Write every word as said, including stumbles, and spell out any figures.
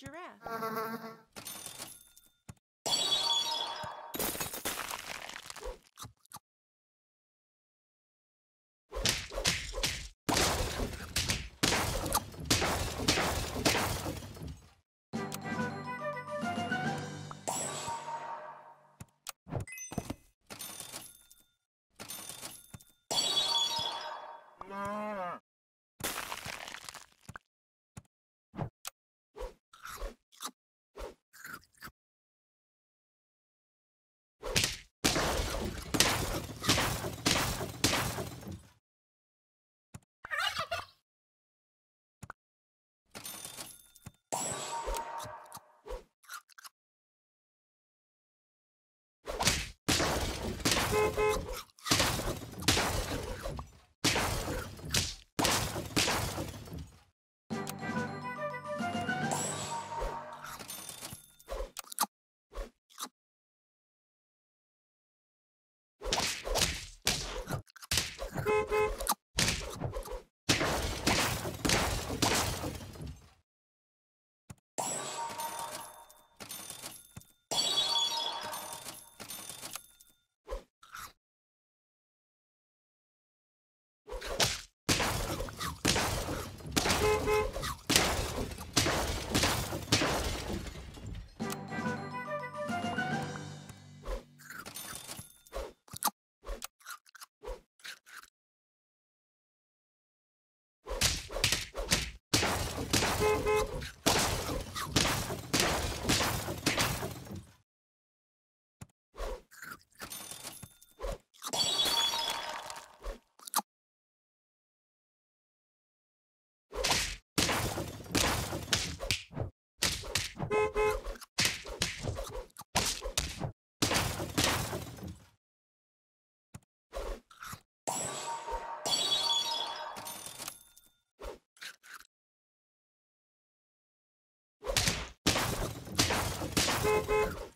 Giraffe. Boop boop.